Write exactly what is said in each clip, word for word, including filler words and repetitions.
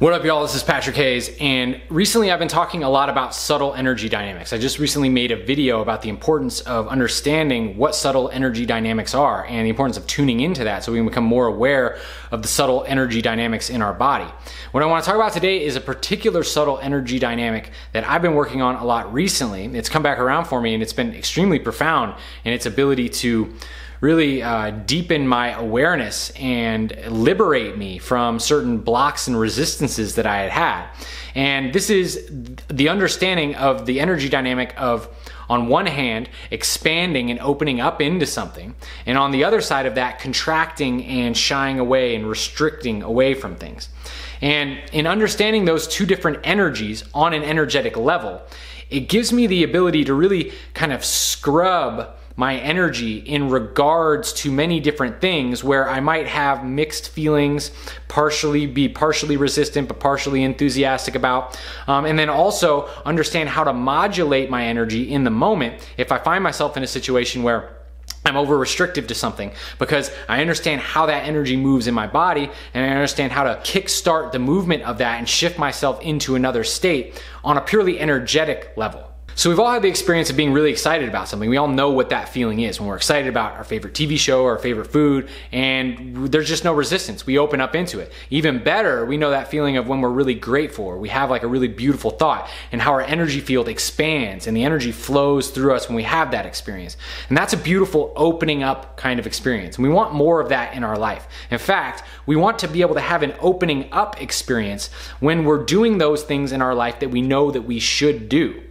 What up, y'all? This is Patrick Hayes, and recently I've been talking a lot about subtle energy dynamics. I just recently made a video about the importance of understanding what subtle energy dynamics are and the importance of tuning into that so we can become more aware of the subtle energy dynamics in our body. What I want to talk about today is a particular subtle energy dynamic that I've been working on a lot recently. It's come back around for me, and it's been extremely profound in its ability to really uh, deepen my awareness and liberate me from certain blocks and resistances that I had had. And this is the understanding of the energy dynamic of, on one hand, expanding and opening up into something, and on the other side of that, contracting and shying away and restricting away from things. And in understanding those two different energies on an energetic level, it gives me the ability to really kind of scrub my energy in regards to many different things where I might have mixed feelings, partially be partially resistant, but partially enthusiastic about, um, and then also understand how to modulate my energy in the moment if I find myself in a situation where I'm over restrictive to something, because I understand how that energy moves in my body, and I understand how to kickstart the movement of that and shift myself into another state on a purely energetic level. So we've all had the experience of being really excited about something. We all know what that feeling is when we're excited about our favorite T V show or our favorite food, and there's just no resistance. We open up into it. Even better, we know that feeling of when we're really grateful or we have like a really beautiful thought, and how our energy field expands and the energy flows through us when we have that experience. And that's a beautiful opening up kind of experience. And we want more of that in our life. In fact, we want to be able to have an opening up experience when we're doing those things in our life that we know that we should do.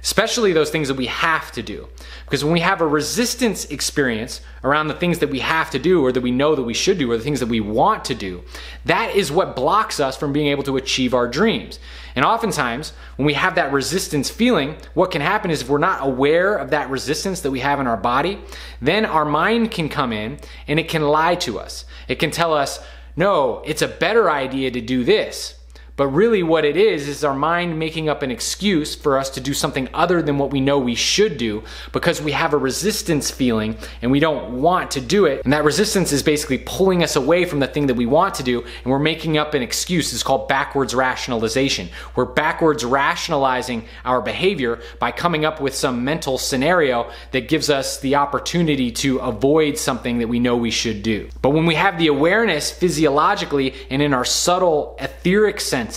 Especially those things that we have to do. Because when we have a resistance experience around the things that we have to do or that we know that we should do or the things that we want to do, that is what blocks us from being able to achieve our dreams. And oftentimes, when we have that resistance feeling, what can happen is if we're not aware of that resistance that we have in our body, then our mind can come in and it can lie to us. It can tell us, no, it's a better idea to do this. But really what it is, is our mind making up an excuse for us to do something other than what we know we should do, because we have a resistance feeling and we don't want to do it. And that resistance is basically pulling us away from the thing that we want to do, and we're making up an excuse. It's called backwards rationalization. We're backwards rationalizing our behavior by coming up with some mental scenario that gives us the opportunity to avoid something that we know we should do. But when we have the awareness physiologically and in our subtle etheric sense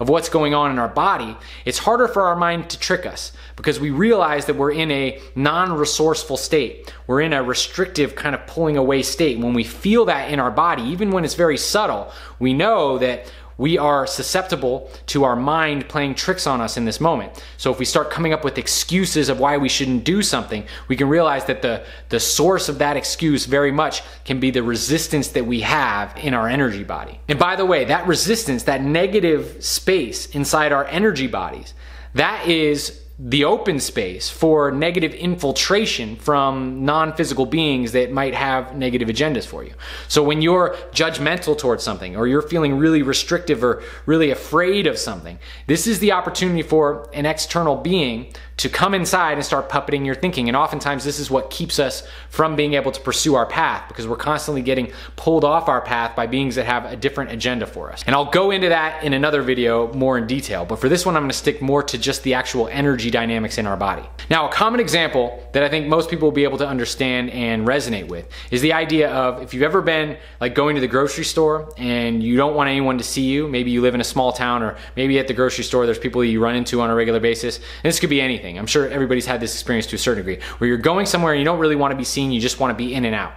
of what's going on in our body, it's harder for our mind to trick us, because we realize that we're in a non-resourceful state. We're in a restrictive kind of pulling away state. When we feel that in our body, even when it's very subtle, we know that we are susceptible to our mind playing tricks on us in this moment. So if we start coming up with excuses of why we shouldn't do something, we can realize that the, the source of that excuse very much can be the resistance that we have in our energy body. And by the way, that resistance, that negative space inside our energy bodies, that is the open space for negative infiltration from non-physical beings that might have negative agendas for you. So when you're judgmental towards something, or you're feeling really restrictive or really afraid of something, this is the opportunity for an external being to come inside and start puppeting your thinking. And oftentimes this is what keeps us from being able to pursue our path, because we're constantly getting pulled off our path by beings that have a different agenda for us. And I'll go into that in another video more in detail, but for this one I'm gonna stick more to just the actual energy dynamics in our body. Now, a common example that I think most people will be able to understand and resonate with is the idea of, if you've ever been like going to the grocery store and you don't want anyone to see you, maybe you live in a small town, or maybe at the grocery store there's people you run into on a regular basis. And this could be anything. I'm sure everybody's had this experience to a certain degree, where you're going somewhere and you don't really want to be seen, you just want to be in and out.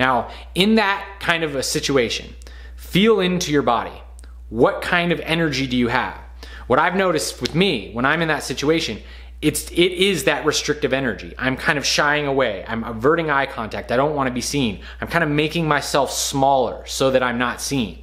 Now, in that kind of a situation, feel into your body. What kind of energy do you have? What I've noticed with me when I'm in that situation, it's, it is that restrictive energy. I'm kind of shying away. I'm averting eye contact. I don't want to be seen. I'm kind of making myself smaller so that I'm not seen.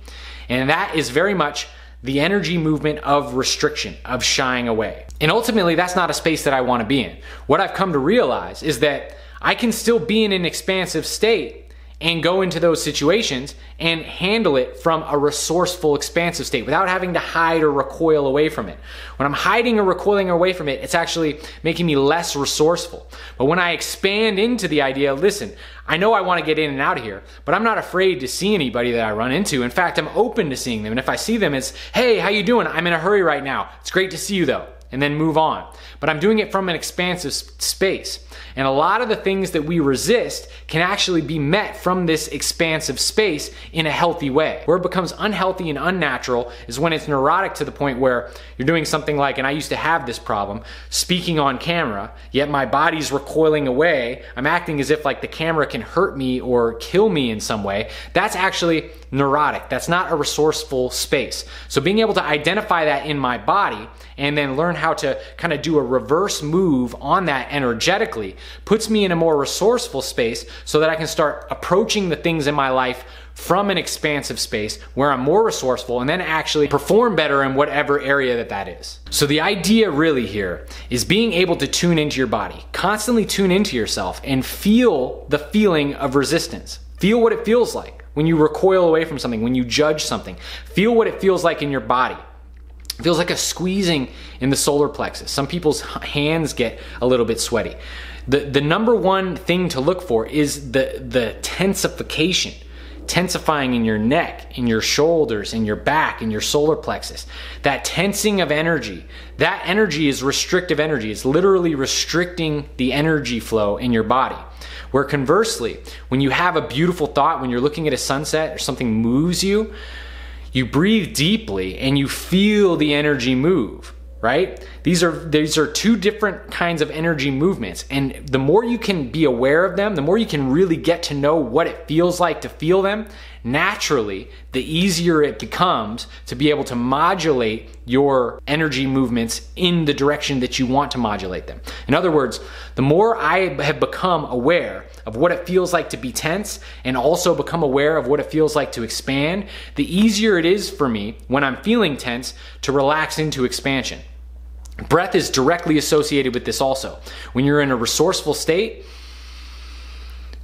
And that is very much the energy movement of restriction, of shying away. And ultimately, that's not a space that I want to be in. What I've come to realize is that I can still be in an expansive state and go into those situations and handle it from a resourceful, expansive state without having to hide or recoil away from it. When I'm hiding or recoiling away from it, it's actually making me less resourceful. But when I expand into the idea, listen, I know I want to get in and out of here, but I'm not afraid to see anybody that I run into. In fact, I'm open to seeing them. And if I see them, it's, hey, how you doing? I'm in a hurry right now. It's great to see you though. And then move on. But I'm doing it from an expansive space. And a lot of the things that we resist can actually be met from this expansive space in a healthy way. Where it becomes unhealthy and unnatural is when it's neurotic to the point where you're doing something like, and I used to have this problem, speaking on camera, yet my body's recoiling away. I'm acting as if like the camera can hurt me or kill me in some way. That's actually neurotic. That's not a resourceful space. So being able to identify that in my body and then learn how to kind of do a reverse move on that energetically puts me in a more resourceful space so that I can start approaching the things in my life from an expansive space where I'm more resourceful and then actually perform better in whatever area that that is. So the idea really here is being able to tune into your body, constantly tune into yourself and feel the feeling of resistance. Feel what it feels like when you recoil away from something, when you judge something. Feel what it feels like in your body. It feels like a squeezing in the solar plexus. Some people's hands get a little bit sweaty. The, the number one thing to look for is the, the tensification, tensifying in your neck, in your shoulders, in your back, in your solar plexus. That tensing of energy, that energy is restrictive energy. It's literally restricting the energy flow in your body. Where conversely, when you have a beautiful thought, when you're looking at a sunset or something moves you, you breathe deeply and you feel the energy move, right? These are, these are two different kinds of energy movements. And the more you can be aware of them, the more you can really get to know what it feels like to feel them, naturally, the easier it becomes to be able to modulate your energy movements in the direction that you want to modulate them. In other words, the more I have become aware of what it feels like to be tense and also become aware of what it feels like to expand, the easier it is for me when I'm feeling tense to relax into expansion. Breath is directly associated with this also. When you're in a resourceful state,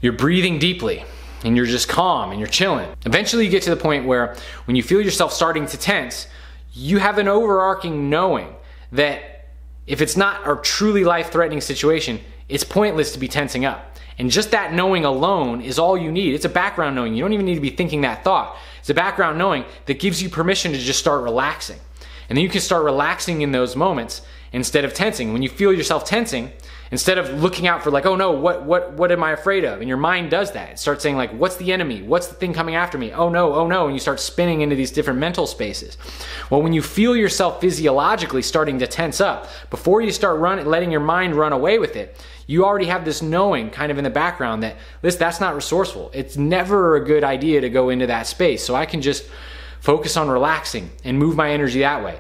you're breathing deeply. And you're just calm and you're chilling. Eventually you get to the point where when you feel yourself starting to tense, you have an overarching knowing that if it's not a truly life-threatening situation, it's pointless to be tensing up. And just that knowing alone is all you need. It's a background knowing. You don't even need to be thinking that thought. It's a background knowing that gives you permission to just start relaxing. And then you can start relaxing in those moments instead of tensing. When you feel yourself tensing, instead of looking out for like, oh no, what what what am I afraid of? And your mind does that. It starts saying like, what's the enemy? What's the thing coming after me? Oh no, oh no. And you start spinning into these different mental spaces. Well, when you feel yourself physiologically starting to tense up, before you start running, letting your mind run away with it, you already have this knowing kind of in the background that, listen, that's not resourceful. It's never a good idea to go into that space. So I can just focus on relaxing and move my energy that way.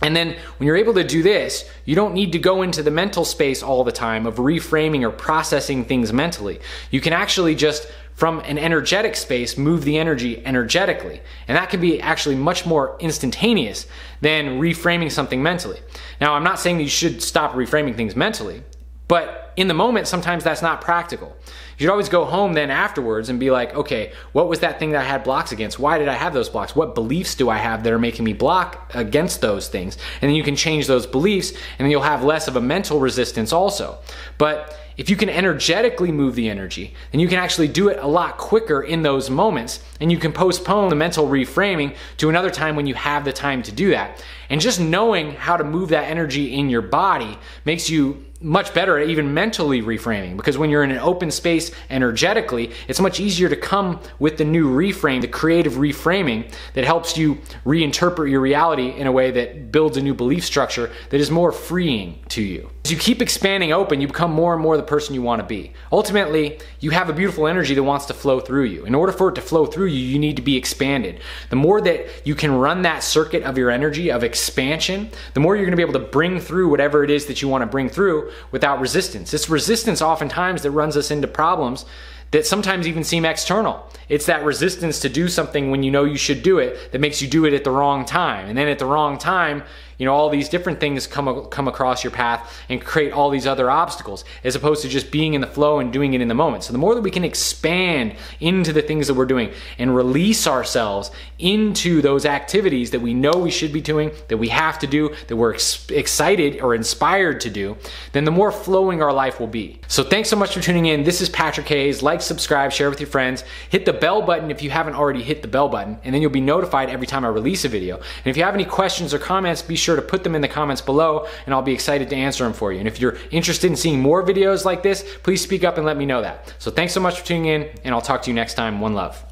And then when you're able to do this, you don't need to go into the mental space all the time of reframing or processing things mentally. You can actually just, from an energetic space, move the energy energetically. And that can be actually much more instantaneous than reframing something mentally. Now, I'm not saying that you should stop reframing things mentally, but in the moment, sometimes that's not practical. You should always go home then afterwards and be like, okay, what was that thing that I had blocks against? Why did I have those blocks? What beliefs do I have that are making me block against those things? And then you can change those beliefs and then you'll have less of a mental resistance also. But if you can energetically move the energy, then you can actually do it a lot quicker in those moments and you can postpone the mental reframing to another time when you have the time to do that. And just knowing how to move that energy in your body makes you much better at even mentally reframing, because when you're in an open space energetically, it's much easier to come with the new reframe, the creative reframing that helps you reinterpret your reality in a way that builds a new belief structure that is more freeing to you. As you keep expanding open, you become more and more the person you want to be. Ultimately, you have a beautiful energy that wants to flow through you. In order for it to flow through you, you need to be expanded. The more that you can run that circuit of your energy of expansion, the more you're going to be able to bring through whatever it is that you want to bring through without resistance. It's resistance oftentimes that runs us into problems that sometimes even seem external. It's that resistance to do something when you know you should do it that makes you do it at the wrong time. And then at the wrong time, you know, all these different things come, come across your path and create all these other obstacles, as opposed to just being in the flow and doing it in the moment. So the more that we can expand into the things that we're doing and release ourselves into those activities that we know we should be doing, that we have to do, that we're ex- excited or inspired to do, then the more flowing our life will be. So thanks so much for tuning in. This is Patrick Hayes. Like, subscribe, share with your friends. Hit the bell button if you haven't already hit the bell button, and then you'll be notified every time I release a video. And if you have any questions or comments, be sure to put them in the comments below, and I'll be excited to answer them for you. And if you're interested in seeing more videos like this, please speak up and let me know that. So thanks so much for tuning in, and I'll talk to you next time. One love.